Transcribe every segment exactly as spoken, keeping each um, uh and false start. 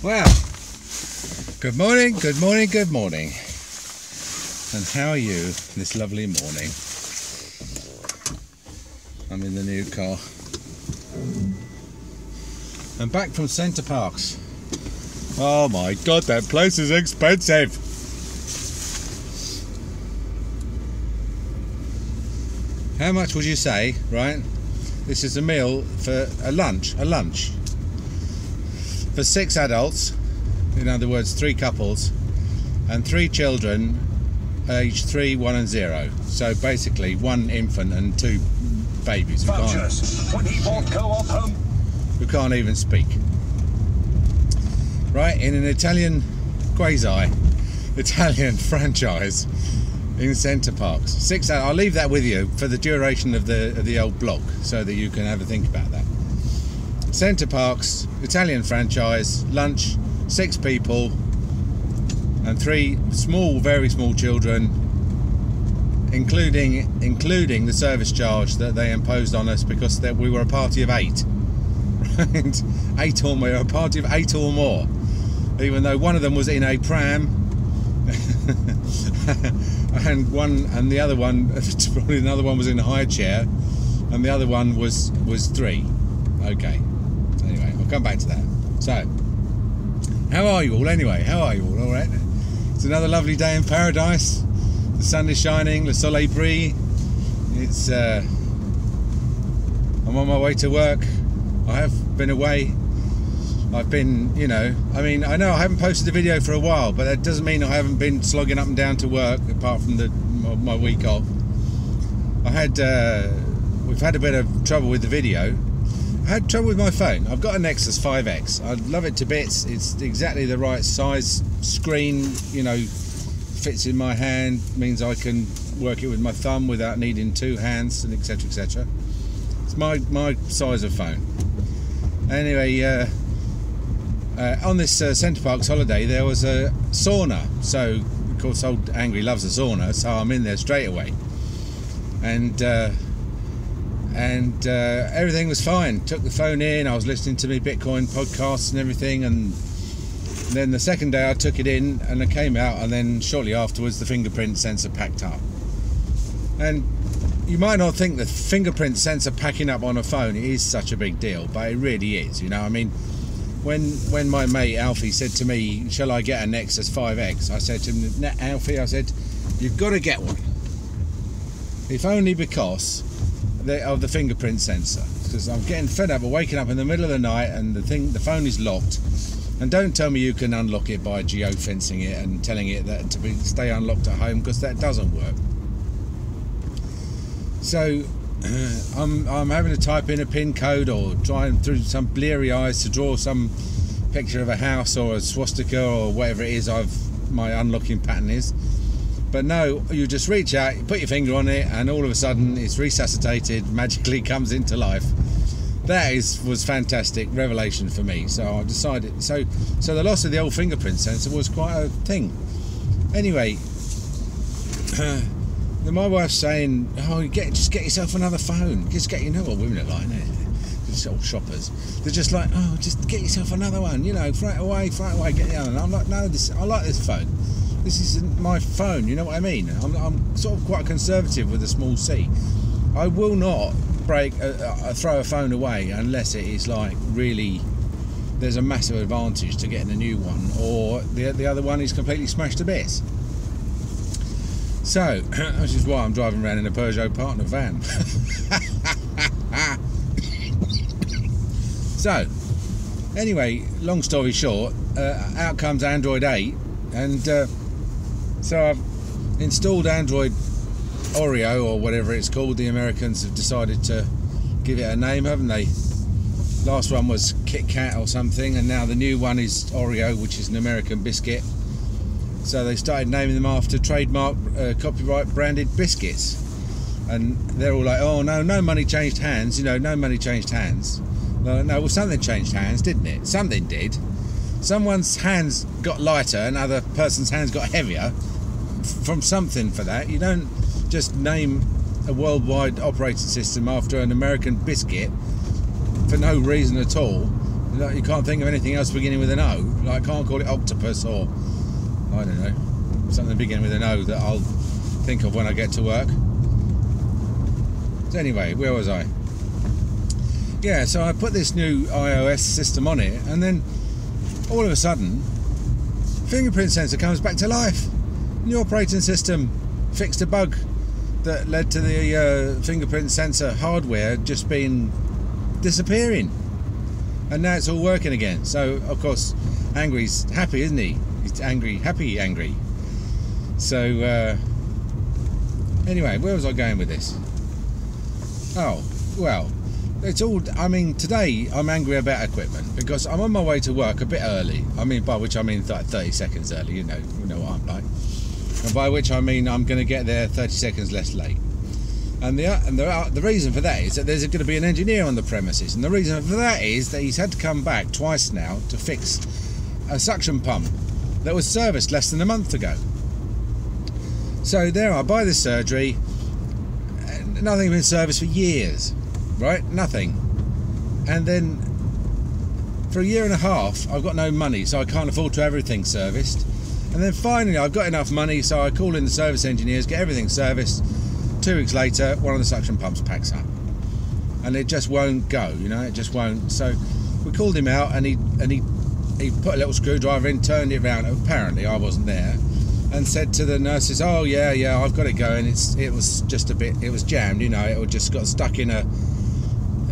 Well, good morning, good morning, good morning. And how are you this lovely morning? I'm in the new car. I'm back from Centre Parcs. Oh my God, that place is expensive. How much would you say, right? This is a meal for a lunch, a lunch. For six adults, in other words, three couples, and three children, aged three, one, and zero. So basically, one infant and two babies. We can't, when he bought co-op home. We can't even speak. Right, in an Italian quasi, Italian franchise in Centre Parcs. Six. I'll leave that with you for the duration of the of the old blog, so that you can have a think about that. Centre Parcs, Italian franchise, lunch, six people and three small, very small children, including including the service charge that they imposed on us because that we were a party of eight. Right? Eight or more, a party of eight or more. Even though one of them was in a pram and one and the other one probably another one was in a high chair and the other one was was three. Okay. Anyway, I'll come back to that. So, how are you all anyway? How are you all? All right. It's another lovely day in paradise. The sun is shining. Le soleil brille. It's. Uh, I'm on my way to work. I have been away. I've been, you know. I mean, I know I haven't posted a video for a while, but that doesn't mean I haven't been slogging up and down to work. Apart from the my, my week off, I had. Uh, we've had a bit of trouble with the video. I had trouble with my phone. I've got a Nexus five X. I love it to bits. It's exactly the right size screen, you know, fits in my hand, means I can work it with my thumb without needing two hands, and etc, et cetera. It's my, my size of phone. Anyway, uh, uh, on this uh, Centre Parcs holiday, there was a sauna. So, of course, old Angry loves a sauna, so I'm in there straight away. And... Uh, and uh, everything was fine. Took the phone in, I was listening to my Bitcoin podcasts and everything, and then the second day I took it in and I came out, and then shortly afterwards the fingerprint sensor packed up. And you might not think the fingerprint sensor packing up on a phone is such a big deal, but it really is, you know. I mean, when when my mate Alfie said to me, shall I get a Nexus five X? I said to him, no, Alfie, I said, you've got to get one. If only because... of the fingerprint sensor, because I'm getting fed up of waking up in the middle of the night and the thing, the phone is locked, and don't tell me you can unlock it by geofencing it and telling it that to be, stay unlocked at home, because that doesn't work. So uh, I'm, I'm having to type in a pin code or trying through some bleary eyes to draw some picture of a house or a swastika or whatever it is I've my unlocking pattern is. But no, you just reach out, you put your finger on it, and all of a sudden it's resuscitated, magically comes into life. That is was fantastic revelation for me. So I decided. So so the loss of the old fingerprint sensor was quite a thing. Anyway, uh, then my wife's saying, "Oh, get just get yourself another phone. Just get you know what women are like, don't they? Just old shoppers. They're just like, oh, just get yourself another one. You know, throw it away, throw it away, get the other one." I'm like, no, this I like this phone. This isn't my phone, you know what I mean? I'm, I'm sort of quite conservative with a small c. I will not break, a, a, throw a phone away unless it is like really, there's a massive advantage to getting a new one, or the, the other one is completely smashed to bits. So, which is why I'm driving around in a Peugeot Partner van. So, anyway, long story short, uh, out comes Android eight, and... Uh, So I've installed Android Oreo, or whatever it's called. The Americans have decided to give it a name, haven't they? Last one was Kit Kat or something, and now the new one is Oreo, which is an American biscuit. So they started naming them after trademark, uh, copyright branded biscuits. And they're all like, oh no, no money changed hands, you know, no money changed hands. No, no, well something changed hands, didn't it? Something did. Someone's hands got lighter, another person's hands got heavier from something for that. You don't just name a worldwide operating system after an American biscuit for no reason at all Like, you can't think of anything else beginning with an O. Like, I can't call it octopus or, I don't know, something beginning with an O that I'll think of when I get to work. So anyway, where was I? Yeah, so I put this new iOS system on it, and then all of a sudden, fingerprint sensor comes back to life. New operating system fixed a bug that led to the uh, fingerprint sensor hardware just being disappearing, and now it's all working again. So of course Angry's happy, isn't he? He's angry, happy, angry. So uh, anyway, where was I going with this? Oh, well, it's all, I mean, today I'm angry about equipment because I'm on my way to work a bit early. I mean, by which I mean like thirty seconds early, you know, you know what I'm like. And by which I mean I'm going to get there thirty seconds less late. And the and the, the reason for that is that there's going to be an engineer on the premises. And the reason for that is that he's had to come back twice now to fix a suction pump that was serviced less than a month ago. So there I buy this surgery, and nothing been serviced for years, right? Nothing. And then for a year and a half, I've got no money, so I can't afford to have everything serviced. And then finally, I've got enough money, so I call in the service engineers, get everything serviced. Two weeks later, one of the suction pumps packs up, and it just won't go. You know, it just won't. So we called him out, and he and he he put a little screwdriver in, turned it around. Apparently, I wasn't there, and said to the nurses, "Oh yeah, yeah, I've got it going. It's it was just a bit, it was jammed. You know, it just got stuck in a,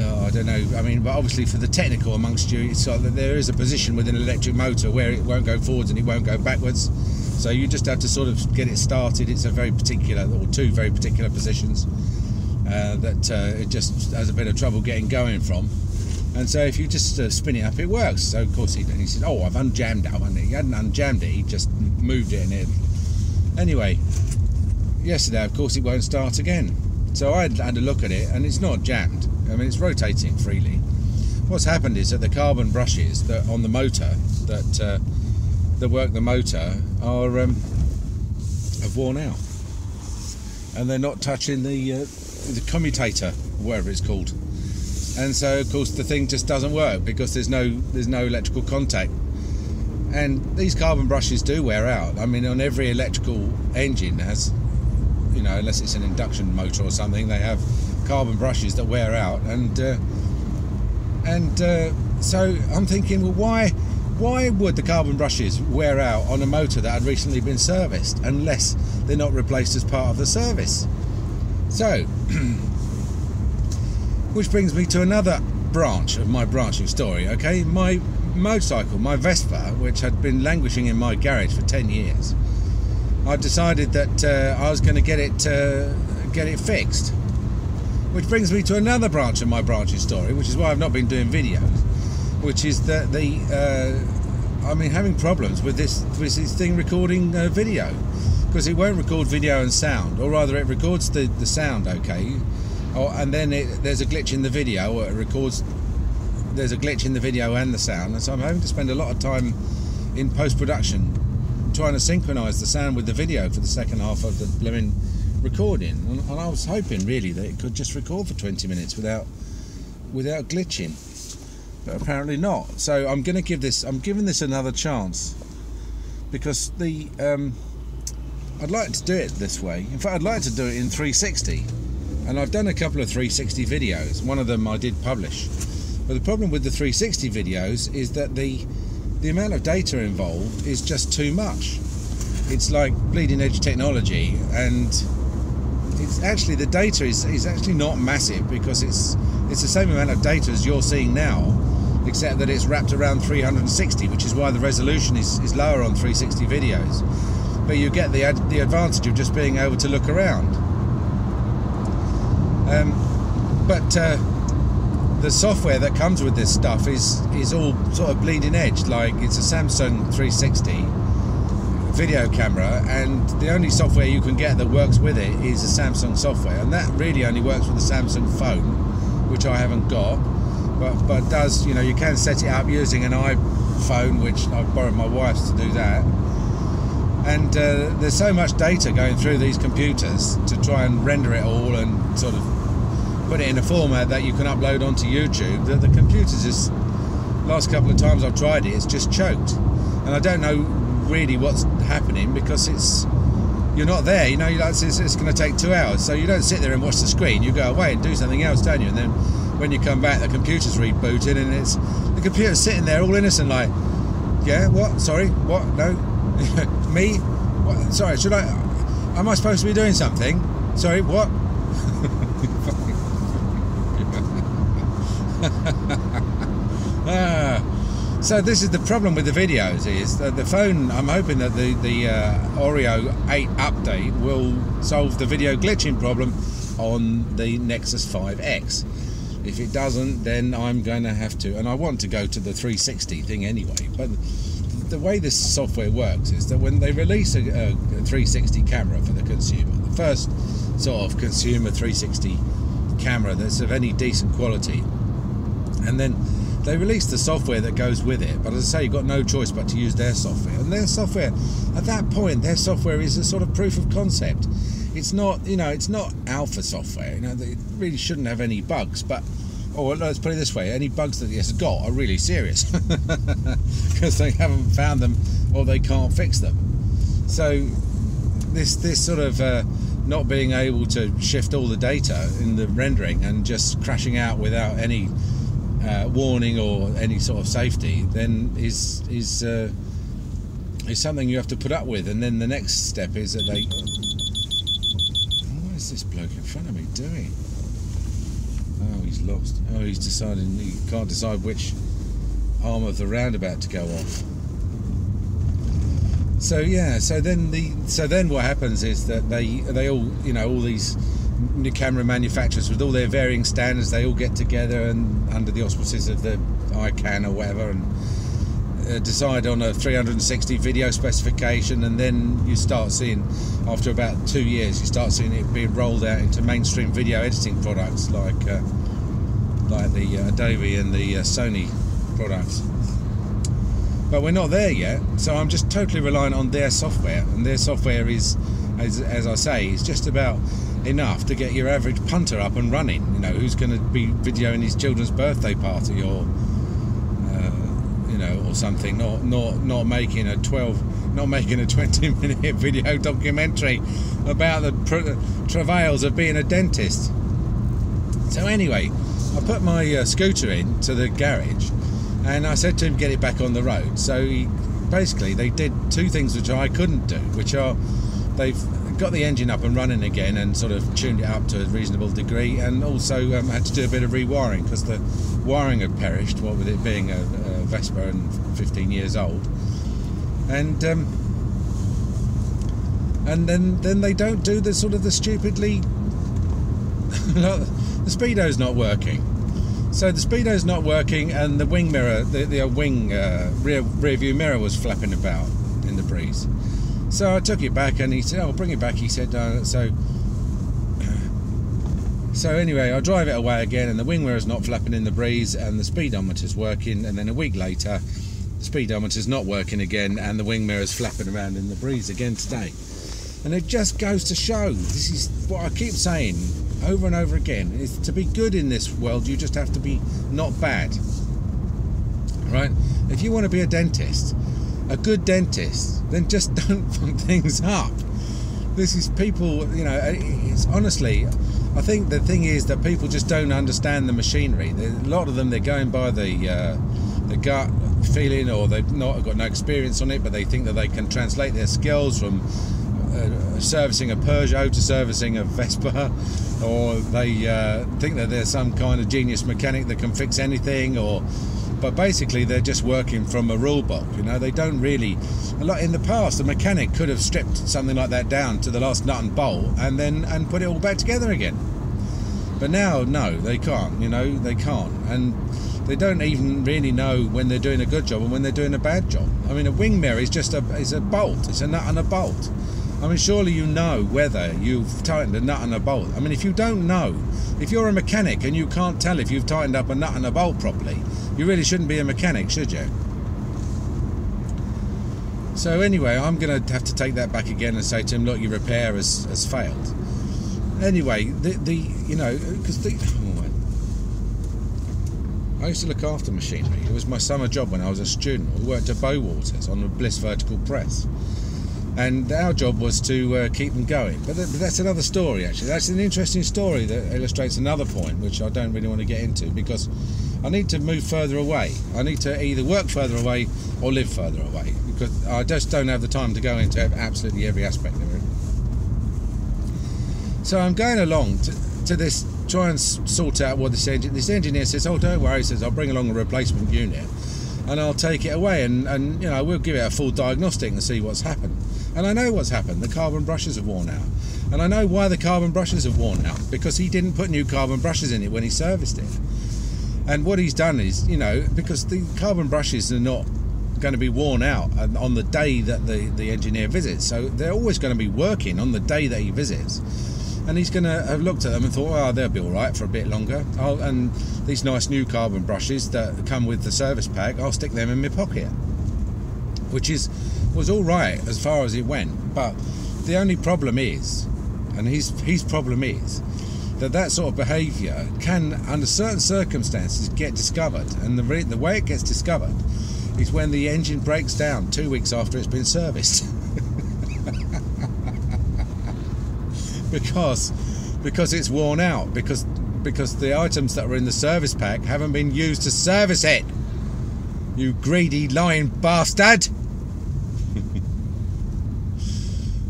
oh, I don't know. I mean, but obviously for the technical amongst you, it's like that there is a position with an electric motor where it won't go forwards and it won't go backwards." So you just have to sort of get it started. It's a very particular, or two very particular positions uh, that uh, it just has a bit of trouble getting going from. And so if you just uh, spin it up, it works. So of course he, he said, "Oh, I've unjammed that one." He hadn't unjammed it. He just moved it in it. Anyway, yesterday, of course, it won't start again. So I had a look at it, and it's not jammed. I mean, it's rotating freely. What's happened is that the carbon brushes that on the motor that. Uh, that work the motor are um, have worn out, and they're not touching the uh, the commutator, whatever it's called, and so of course the thing just doesn't work because there's no there's no electrical contact. And these carbon brushes do wear out. I mean, on every electrical engine has, you know, unless it's an induction motor or something, they have carbon brushes that wear out, and uh, and uh, so I'm thinking, well, why? Why would the carbon brushes wear out on a motor that had recently been serviced unless they're not replaced as part of the service? So, which brings me to another branch of my branching story, okay? My motorcycle, my Vespa, which had been languishing in my garage for ten years, I decided that uh, I was going to get it, uh, get it fixed. Which brings me to another branch of my branching story, which is why I've not been doing videos. Which is that the, uh, I mean, having problems with this, with this thing recording uh, video, because it won't record video and sound, or rather it records the, the sound okay, or, and then it, there's a glitch in the video, or it records, there's a glitch in the video and the sound, and so I'm having to spend a lot of time in post-production trying to synchronise the sound with the video for the second half of the blooming recording, and, and I was hoping really that it could just record for twenty minutes without, without glitching. But apparently not. So I'm going to give this. I'm giving this another chance because the. Um, I'd like to do it this way. In fact, I'd like to do it in three sixty, and I've done a couple of three sixty videos. One of them I did publish, but the problem with the three sixty videos is that the the amount of data involved is just too much. It's like bleeding edge technology, and it's actually the data is is actually not massive because it's it's the same amount of data as you're seeing now. Except that it's wrapped around three sixty, which is why the resolution is, is lower on three sixty videos. But you get the, ad, the advantage of just being able to look around. Um, but uh, the software that comes with this stuff is, is all sort of bleeding edge. Like, it's a Samsung three sixty video camera, and the only software you can get that works with it is a Samsung software. And that really only works with a Samsung phone, which I haven't got. But, but does, you know, you can set it up using an iPhone, which I've borrowed my wife's to do that. And uh, there's so much data going through these computers to try and render it all and sort of put it in a format that you can upload onto YouTube that the computers is last couple of times I've tried it, it's just choked, and I don't know really what's happening, because it's you're not there, you know. It's, it's going to take two hours, so you don't sit there and watch the screen. You go away and do something else, don't you? And then when you come back, the computer's rebooted, and it's the computer's sitting there all innocent, like, yeah, what? Sorry, what? No, me? What? Sorry, should I? Am I supposed to be doing something? Sorry, what? ah. So this is the problem with the videos, is that the phone, I'm hoping that the, the uh, Oreo eight update will solve the video glitching problem on the Nexus five X. If it doesn't, then I'm going to have to, and I want to go to the three sixty thing anyway, but the way this software works is that when they release a, a three sixty camera for the consumer, the first sort of consumer three sixty camera that's of any decent quality, and then they release the software that goes with it, but as I say, you've got no choice but to use their software, and their software, at that point, their software is a sort of proof of concept. It's not, you know, it's not alpha software, you know, it really shouldn't have any bugs, but, or let's put it this way, any bugs that it's got are really serious, because they haven't found them, or they can't fix them. So this, this sort of uh, not being able to shift all the data in the rendering and just crashing out without any uh, warning or any sort of safety, then is, is, uh, is something you have to put up with. And then the next step is that they... What's this bloke in front of me doing? Oh, he's lost. Oh, he's decided he can't decide which arm of the roundabout to go off. So yeah, so then the so then what happens is that they they all, you know, all these new camera manufacturers with all their varying standards, they all get together and under the auspices of the ICANN or whatever, and uh, decide on a three sixty video specification, and then you start seeing, after about two years, you start seeing it being rolled out into mainstream video editing products like uh, like the uh, Adobe and the uh, Sony products. But we're not there yet, so I'm just totally reliant on their software, and their software is, as, as I say, is just about enough to get your average punter up and running. You know, who's going to be videoing his children's birthday party or uh, you know, or something, not not not making a twelve. Not making a twenty minute video documentary about the pr travails of being a dentist. So anyway, I put my uh, scooter in to the garage, and I said to him, get it back on the road. So he, basically they did two things which I couldn't do, which are they've got the engine up and running again and sort of tuned it up to a reasonable degree, and also um, had to do a bit of rewiring because the wiring had perished, what with it being a, a Vespa and fifteen years old. And um, and then then they don't do the sort of the stupidly the speedo's not working. So the speedo's not working, and the wing mirror, the, the wing uh, rear rear view mirror was flapping about in the breeze. So I took it back, and he said, "Oh, bring it back." He said, uh, "So." So anyway, I drive it away again, and the wing mirror's not flapping in the breeze, and the speedometer's working. And then a week later, speedometer's not working again, and the wing mirror's flapping around in the breeze again today. And it just goes to show, this is what I keep saying over and over again, is to be good in this world you just have to be not bad, right? If you want to be a dentist, a good dentist, then just don't fuck things up. This is people, you know, it's honestly, I think the thing is that people just don't understand the machinery. A lot of them, they're going by the uh, the gut feeling, or they've not got no experience on it, but they think that they can translate their skills from uh, servicing a Peugeot to servicing a Vespa, or they uh, think that they're some kind of genius mechanic that can fix anything, or but basically they're just working from a rule book, you know. They don't really, a lot in the past the mechanic could have stripped something like that down to the last nut and bolt and then and put it all back together again, but now no, they can't, you know, they can't. And they don't even really know when they're doing a good job and when they're doing a bad job. I mean, a wing mirror is just a, it's a bolt, it's a nut and a bolt. I mean, surely you know whether you've tightened a nut and a bolt. I mean, if you don't know, if you're a mechanic and you can't tell if you've tightened up a nut and a bolt properly, you really shouldn't be a mechanic, should you? So anyway, I'm going to have to take that back again and say to him, look, your repair has, has failed. Anyway, the, the you know, because the... I used to look after machinery. It was my summer job when I was a student. We worked at Bow Waters on the Bliss Vertical Press. And our job was to uh, keep them going. But, th but that's another story, actually. That's an interesting story that illustrates another point, which I don't really want to get into, because I need to move further away. I need to either work further away or live further away, because I just don't have the time to go into absolutely every aspect of it. So I'm going along to, to this, try and sort out what this engine... This engineer says, oh, don't worry, he says, I'll bring along a replacement unit and I'll take it away and, and you know, we'll give it a full diagnostic and see what's happened. And I know what's happened. The carbon brushes have worn out. And I know why the carbon brushes have worn out, because he didn't put new carbon brushes in it when he serviced it. And what he's done is, you know, because the carbon brushes are not going to be worn out on the day that the, the engineer visits. So they're always going to be working on the day that he visits. And he's going to have looked at them and thought, oh, they'll be all right for a bit longer. I'll, and these nice new carbon brushes that come with the service pack, I'll stick them in my pocket. Which is... was all right as far as it went, but the only problem is, and his his problem is, that that sort of behaviour can, under certain circumstances, get discovered. And the re the way it gets discovered is when the engine breaks down two weeks after it's been serviced, because because it's worn out, because because the items that are in the service pack haven't been used to service it. You greedy, lying bastard!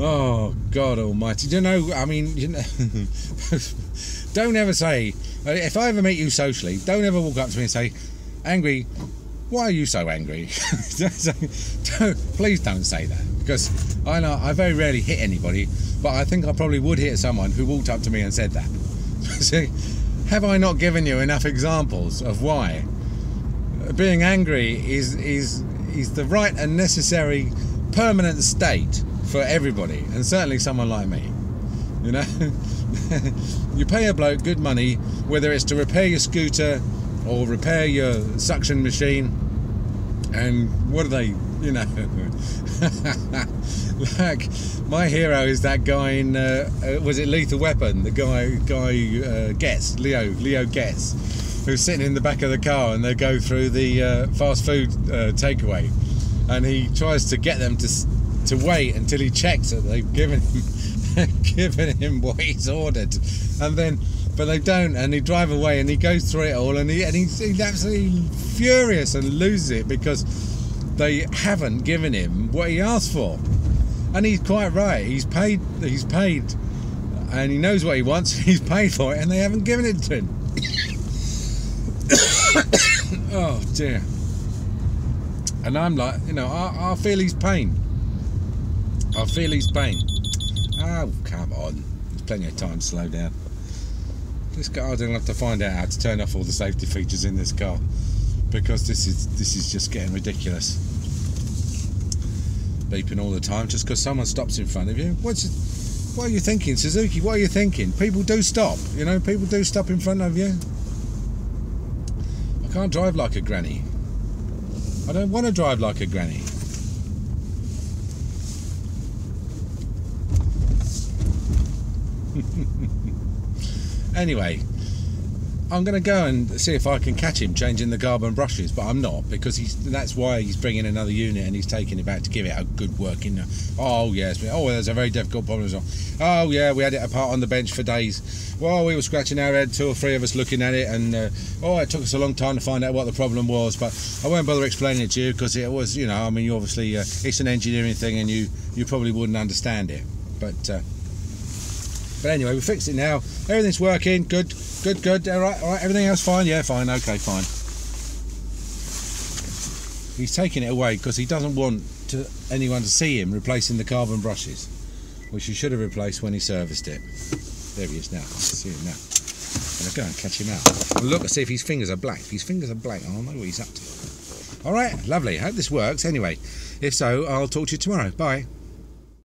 Oh, God almighty. You know, I mean, you know, don't ever say, if I ever meet you socially, don't ever walk up to me and say, Angry, why are you so angry? Don't, please don't say that, because I know I very rarely hit anybody, but I think I probably would hit someone who walked up to me and said that. See, have I not given you enough examples of why being angry is, is, is the right and necessary permanent state for everybody, and certainly someone like me, you know? You pay a bloke good money, whether it's to repair your scooter or repair your suction machine, and what are they, you know? Like, my hero is that guy in, uh, was it Lethal Weapon? The guy, guy uh, Getz, Leo, Leo Getz, who's sitting in the back of the car and they go through the uh, fast food uh, takeaway, and he tries to get them to... to wait until he checks that they've given him given him what he's ordered, and then but they don't, and he drive away, and he goes through it all, and he and he's, he's absolutely furious and loses it because they haven't given him what he asked for. And he's quite right, he's paid he's paid and he knows what he wants, he's paid for it, and they haven't given it to him. Oh dear. And I'm like, you know, I, I feel his pain. I feel his pain. Oh, come on. There's plenty of time to slow down. This car, I don't have to find out how to turn off all the safety features in this car, because this is this is just getting ridiculous. Beeping all the time just because someone stops in front of you. What's what are you thinking, Suzuki? What are you thinking? People do stop, you know, people do stop in front of you. I can't drive like a granny. I don't want to drive like a granny. Anyway, I'm going to go and see if I can catch him changing the carbon brushes, but I'm not, because he's, that's why he's bringing another unit, and he's taking it back to give it a good working. Oh yes, oh there's a very difficult problem as well. Oh yeah, we had it apart on the bench for days. Well, we were scratching our head, two or three of us looking at it, and uh, oh, it took us a long time to find out what the problem was, but I won't bother explaining it to you, because it was, you know, I mean, you obviously uh, it's an engineering thing, and you you probably wouldn't understand it, but. Uh, But anyway, we fixed it now. Everything's working. Good, good, good. All right, all right. Everything else fine? Yeah, fine. Okay, fine. He's taking it away because he doesn't want to, anyone to see him replacing the carbon brushes, which he should have replaced when he serviced it. There he is now. I see him now. I'm going to go and catch him out. Look and see if his fingers are black. If his fingers are black, I'll know what he's up to. All right, lovely. Hope this works. Anyway, if so, I'll talk to you tomorrow. Bye.